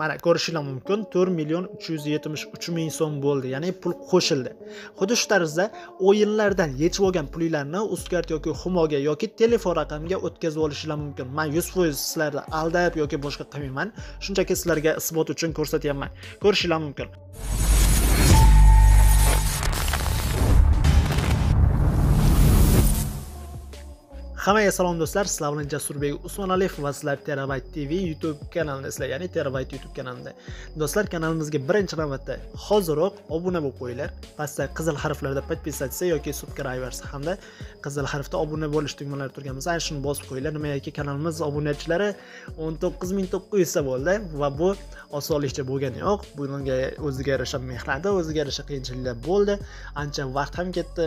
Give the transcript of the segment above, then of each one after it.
Mana ko'rishinglar mumkin 4.373.000 so'm bo'ldi, ya'ni pul qo'shildi. Xuddi shu tarzda o'yinlardan yechib olgan pulinglarni Uzcard yoki Humoga yoki telefon raqamiga o'tkazib olishinglar mumkin. Men 100% sizlarni aldab yoki boshqa qilmayman. Shunchaki sizlarga isbot uchun ko'rsatyapman. Ko'rishinglar mumkin. Hammaga salom do'stlar, sizlar bilan Jasurbek Usmanaliyev va sizlar Terabayt TV YouTube kanalidasizlar, ya'ni Terabayt YouTube kanalida. Do'stlar, kanalimizga birinchi navbatda hoziroq obuna bo'lib qo'yinglar. Pastda qizil harflarda podpisatsiya yoki subscribers hamda qizil harfda obuna bo'lish tugmalari turgan bo'lsa, shuni bosib qo'yinglar. Nimaiki kanalimiz obunachilari 19900 ta bo'ldi va bu osonlikcha bo'lgani yo'q. Bunga o'ziga yarasha mehnat, o'ziga yarasha qiyinchiliklar bo'ldi. Ancha vaqt ham ketdi,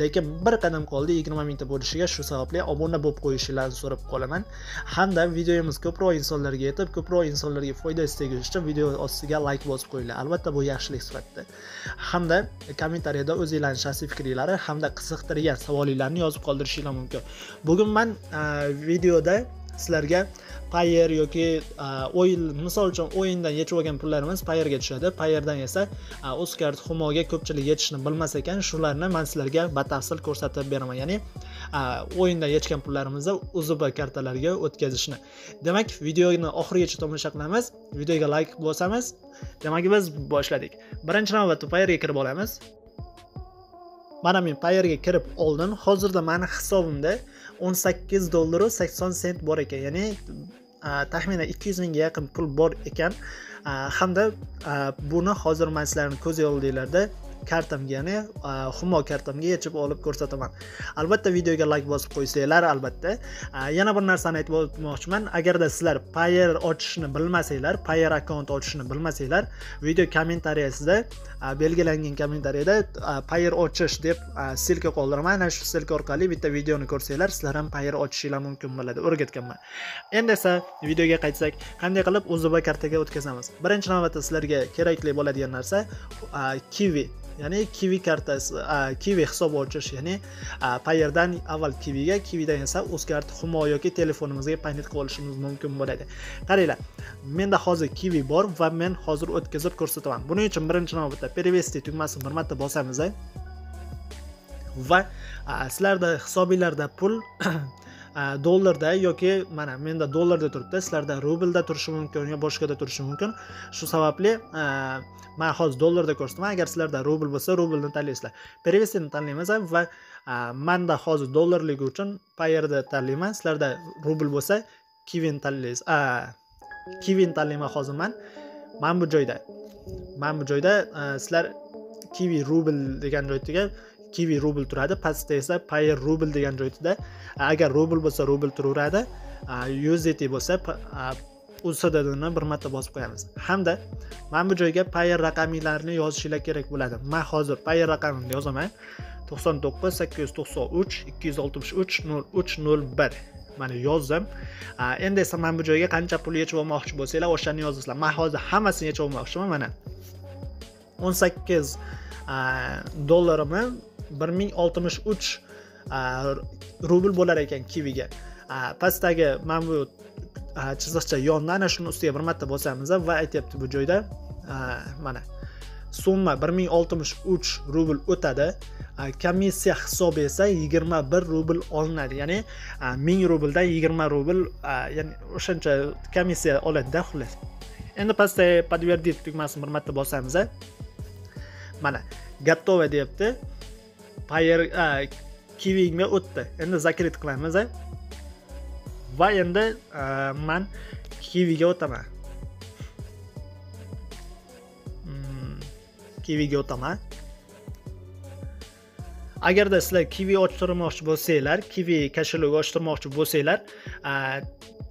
lekin bir qadam qoldi 20000 ta bo'lishiga. Shu sababli obuna bo'lib qo'yishingizni so'rab qolaman. Hamda videomiz ko'proq insonlarga yetib, ko'proq insonlarga foyda yetkazish uchun video ostiga like bosib qo'yinglar. Albatta bu yaxshilik sifatida. Hamda kommentariyada o'zingizning shaxsiy fikringizni hamda qiziqtirgan savolinglarni yozib qoldirishingiz mumkin. Bugun men videoda sizlarga Payeer yoki o'yin, misol uchun o'yindan yechib olgan pullarimiz Payeerga tushadi. Payeerdan esa Uzcard, Humoga ko'pchilik yetishni bilmas ekan, shularni men sizlarga batafsil ko'rsatib beraman. Ya'ni o'yindan yechgan pullarimizni UZB kartalarga o'tkazishni. Demak, videoni oxirigacha tomosha qilamiz, videoga like bosamiz. Demak, biz boshladik. Birinchi navbatda Payeerga kirib olamiz. Mana men Payeerga kirib oldim. Hozirda meni hisobimda $18.80 bor ekan, ya'ni taxminan 200 mingga yaqin pul bor ekan. Hamda buni hozir men sizlarning ko'z oldingizda kartamga, ya'ni Humo kartamga yechib olib ko'rsataman. Albatta videoga like bosib qo'ysanglar, albatta. Yana bir narsani aytib o'tmoqchiman. Agarda sizlar Payeer ochishni bilmasanglar, Payeer akkaunt ochishni bilmasanglar, video kommentariyasida belgilangan kommentariyada Payeer ochish deb silka qoldiraman. Ana shu silka orqali bitta videoni ko'rsanglar, sizlar ham Payeer ochishingiz mumkin bo'ladi. O'rgatganman. Endi esa videoga qaytsak, qanday qilib UZB kartaga o'tkazamiz? Birinchi navbatda sizlarga kerakli bo'ladigan narsa Kiwi, ya'ni Kiwi kartasi, Kiwi hisob ochish, ya'ni Payeerdan avval Kiwiga, Kiwidan esa Uzcard, Humo yoki telefonimizga paynet qilib olishimiz mumkin bo'ladi. Qaranglar, menda hozir Kiwi bor va men hozir o'tkazib ko'rsataman. Buning uchun birinchi navbatda Pervesti tugmasini bir marta bosamiz va sizlarda hisobingizlarda pul dollarda yoki mana menda dollarda turibdi, sizlarda rublda turishi mumkin yoki boshqada turishi mumkin. Shu sababli men hozir dollarda ko'rsataman. Agar sizlarda rubl bo'lsa, rublni tanlaysizlar. Pervestini tanlaymiz va menda hozir dollarligi uchun Payeerda tanlayman. Sizlarda rubl bo'lsa, Kiwini tanlaysiz. Kiwini tanlayman hozir men. Men bu joyda sizlar Kiwi rubl degan joyda Kiwi rubl turadi, pastda esa Payeer rubl degan joyda. Agar rubl bo'lsa, rubl turaveradi. USDT bo'lsa, USDTni bir marta bosib qo'yamiz. Hamda men bu joyga Payeer raqamlarini yozishinglar kerak bo'ladi. Men hozir Payeer raqamini yozaman. 99 893 263 0301. Mana yozdim. Endi esa men bu joyga qancha pul yechib olmoqchi bo'lsanglar, o'shani yozasizlar. Men hozir hammasini yechib olmoqchiman. Mana $18 1063 rubl bo'lar ekan Kiwiga. Pastdagi mana bu chiziqcha yondan ana shuni ustiga bir marta bosamiz va aytibdi bu joyda mana summa 1063 rubl o'tadi. Komissiya hisobi esa 21 rubl olinadi, ya'ni 1000 rubldan 20 rubl, ya'ni o'shancha komissiya oladida, xullas. Endi pastda подтвердить tugmasini bir marta bosamiz. Mana готово deyapti. Payeer Kiwiga o'tdi. Endi zakrit qilamiz va endi men Kiwiga o'taman. Agarda sizlar Kiwi ochtirmoqchi bo'lsanglar, Kiwi kashelog ochtirmoqchi bo'lsanglar,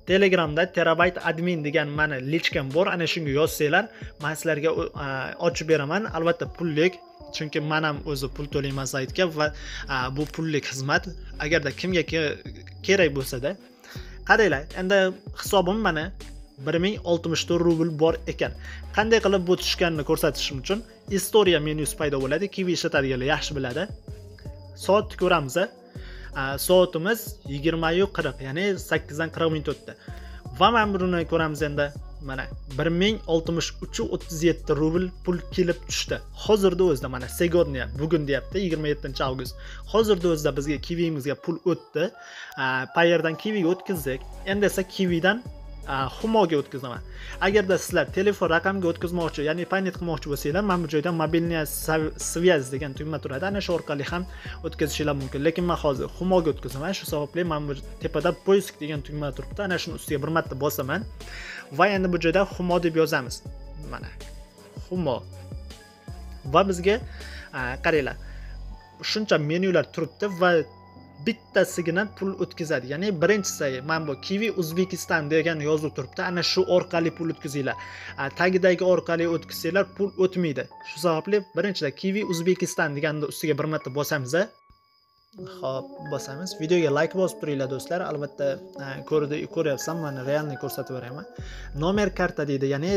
Telegramda Terabayt admin degan meni lichkam bor, ana shunga yozsanglar, men sizlarga ochib beraman. Albatta pullik, chunki men ham o'zi pul to'layman saytga va bu pullik xizmat. Agarda kimga kerak bo'lsa-da, qaranglar, endi hisobim mana 1064 rubl bor ekan. Qanday qilib bu tushganini ko'rsatishim uchun istoriya menyusi paydo bo'ladi. Kiwi ishlatadiganlar yaxshi biladi. Soatni ko'ramiz. Soatimiz 20:40, ya'ni 8:40 minut o'tdi. Va men buni ko'ramiz endi. mana 1063.37 rubl pul kelib tushdi. Hozirda o'zda mana segodnya bugun deyapti 27-avgust. Hozirda o'zda bizga Kiwi'imizga pul o'tdi. Payeerdan Kiwi'ga o'tkazdik. Endi esa Kiwi'dan Humo'ga o'tkazaman. Agarda sizlar telefon raqamiga o'tkazmoqchi, ya'ni paynet qilmoqchi bo'lsanglar, mana bu joydan mobilniya svez degan tugma turadi. Ana shu orqali ham o'tkazishinglar mumkin. Lekin men hozir Humo'ga o'tkazaman. Shu sababli mana bu tepada poisk degan tugma turibdi. Ana shuni ustiga bir marta bosaman. Va endi bu joyda Humo deb yozamiz. Mana Humo. Va bizga qaranglar. Shuncha menyular turibdi va bittasigina pul o'tkazadi. Ya'ni birinchisi mana bu Kiwi Uzbekistan degan yozuv turibdi. Ana shu orqali pul o'tkazinglar. Tagidagi orqali o'tkazsanglar pul o'tmaydi. Shu sababli birinchida Kiwi Uzbekistan deganda ustiga bir marta bosamiz. Xo'p, bosamiz. Videoga like bosib turinglar do'stlar. Albatta ko'ryapsizlar, mana realni ko'rsatib beraman. Nomer karta deydi, ya'ni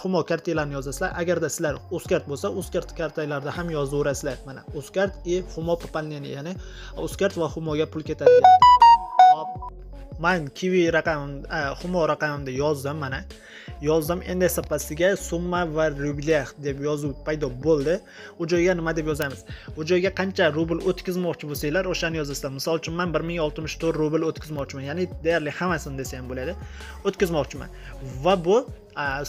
Humo kartalarini yozasizlar. Agarda sizlar Uzkart bo'lsa, Uzkart kartalarda ham yozaverasizlar. Mana Uzkart va Humo popalneni, ya'ni Uzkart va Humoga pul ketadi. Xo'p, men Kiwi raqamini, Humo raqamini yozdim mana. Yozdim. Endi esa pastiga summa va rublyakh deb yozuv paydo bo'ldi. U joyga nima deb yozamiz? U joyga qancha rubl o'tkazmoqchi bo'lsanglar, o'shani yozasizlar. Misol uchun men 1064 rubl o'tkazmoqchiman. Ya'ni deyarli hammasini desam bo'ladi. O'tkazmoqchiman. Va bu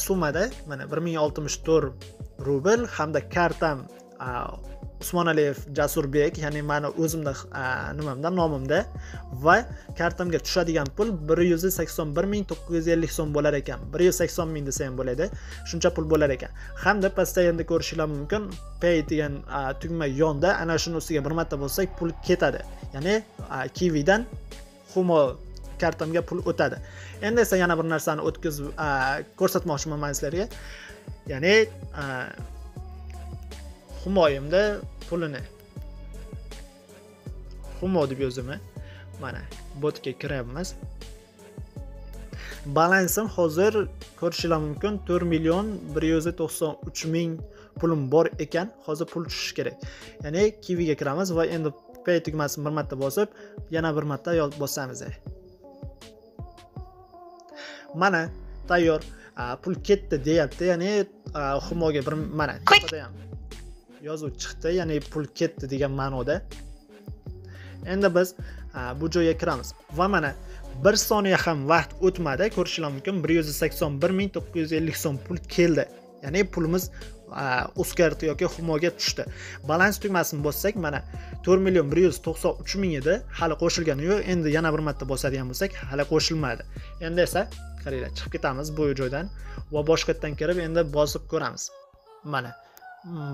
summada mana 1064 rubl hamda kartam Usmonaliyev Jasurbek, ya'ni meni o'zimda nimamda nomimda va kartamga tushadigan pul 181.950 so'm bo'lar ekan. 180.000 desa ham bo'ladi. Shuncha pul bo'lar ekan. Hamda pastda endi ko'rishinglar mumkin, pay degan tugma yonda, ana shuni ustiga bir marta bossak pul ketadi. Ya'ni Kiwi'dan Humo kartamga pul o'tadi. Endi esa yana bir narsani o'tkazib ko'rsatmoqchiman men sizlarga. Ya'ni Humo'imda pulini Humo deb yozaman. Mana botga kiramiz. Balansim hozir ko'rishinglar mumkin 4.193.000 pulim bor ekan. Hozir pul tushishi kerak. Ya'ni Kiwi'ga kiramiz va endi pay tugmasini bir marta bosib, yana bir marta bosamiz. Mana tayyor pul ketdi deyapti. Ya'ni Humo'ga bir mana tepada ham yozuv chiqdi, ya'ni pul ketdi degan ma'noda. Endi biz bu joyga kiramiz va mana 1 soniya ham vaqt o'tmadi, ko'rishinglar mumkin 181.950 so'm pul keldi. Ya'ni pulimiz Uzkart yoki Humo'ga tushdi. Balans tugmasini bossak mana 4.193.000 edi, hali qo'shilgani yo'q. Endi yana bir marta bosadigan bo'lsak, hali qo'shilmadi. Endi esa qaranglar, chiqib ketamiz bu joydan va boshqatdan kirib endi bosib ko'ramiz. Mana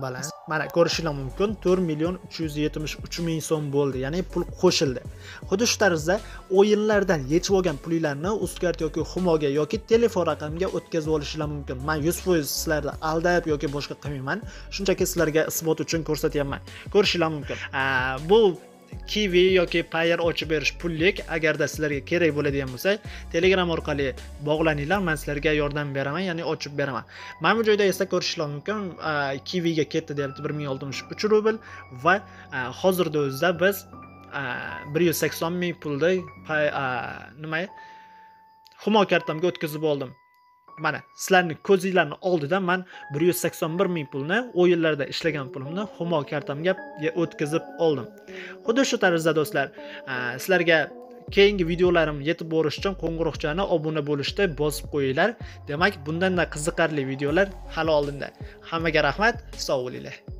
balans. Mana ko'rishinglar mumkin 4.373.000 so'm bo'ldi. Ya'ni pul qo'shildi. Xuddi shu tarzda o'yinlardan yechib olgan pulinglarni Uzkart yoki Humo'ga yoki telefon raqamiga o'tkazib olishinglar mumkin. Men 100% sizlarni aldab yoki boshqa qilmayman. Shunchaki sizlarga isbot uchun ko'rsatyapman. Ko'rishinglar mumkin. Bu Kiwi yoki Payeer ochib berish pullik. Agarda sizlarga kerak bo'ladigan bo'lsa, Telegram orqali bog'laninglar, men sizlarga yordam beraman, ya'ni ochib beraman. Mana bu joyda esa ko'rishinglar mumkin, Kiwi'ga ketdi deyapti 1063 rubl va hozirda o'zda biz 180.000 pulni nima Humo kartamga o'tkazib oldim. Mana sizlarning ko'zinglarning oldida men 181.000 pulni o'yinlarda ishlagan pulimni Humo kartamga o'tkazib oldim. Xuddi shu tarzda do'stlar, sizlarga keyingi videolarim yetib borish uchun qo'ng'iroqchani obuna bo'lishda bosib qo'yinglar. Demak, bundan da qiziqarli videolar hali oldinda. Hammaga rahmat, sog' bo'linglar.